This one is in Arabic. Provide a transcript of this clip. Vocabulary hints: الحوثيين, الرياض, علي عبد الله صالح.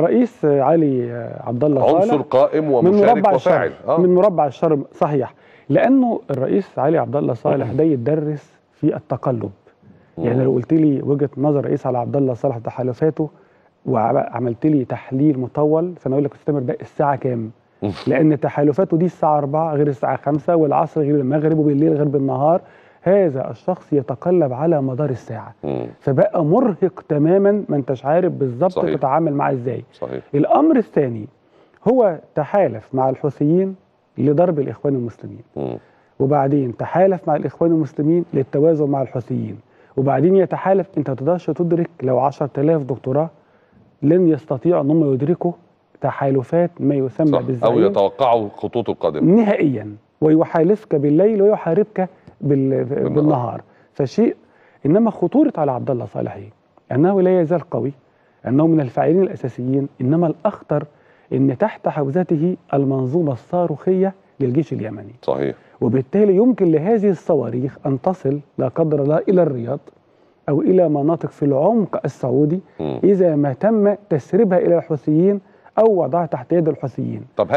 رئيس علي عبد الله صالح عنصر قائم ومشارك وفاعل من مربع الشرم. صحيح، لأنه الرئيس علي عبد الله صالح ده يتدرس في التقلب. يعني لو قلت لي وجهة نظر رئيس علي عبد الله صالح تحالفاته وعملت لي تحليل مطول، فانا اقول لك يا استاذ ده الساعه كام؟ لان تحالفاته دي الساعه 4 غير الساعه 5 والعصر غير المغرب وبالليل غير بالنهار. هذا الشخص يتقلب على مدار الساعه، فبقى مرهق تماما، ما انتش عارف بالظبط تتعامل معاه ازاي. الامر الثاني هو تحالف مع الحوثيين لضرب الاخوان المسلمين، وبعدين تحالف مع الاخوان المسلمين للتوازن مع الحوثيين، وبعدين يتحالف. انت ما تقدرش تدرك، لو 10000 دكتوراه لن يستطيعوا ان هم يدركوا تحالفات ما يسمى بالزعيم او يتوقعوا الخطوط القادمه نهائيا، ويحالفك بالليل ويحاربك بالنهار. فشيء، انما خطوره على عبد الله صالح انه لا يزال قوي، انه من الفاعلين الاساسيين، انما الاخطر ان تحت حوزته المنظومه الصاروخيه للجيش اليمني. صحيح، وبالتالي يمكن لهذه الصواريخ ان تصل لا قدر الله الى الرياض أو إلى مناطق في العمق السعودي إذا ما تم تسريبها إلى الحوثيين أو وضعها تحت يد الحوثيين. طب هل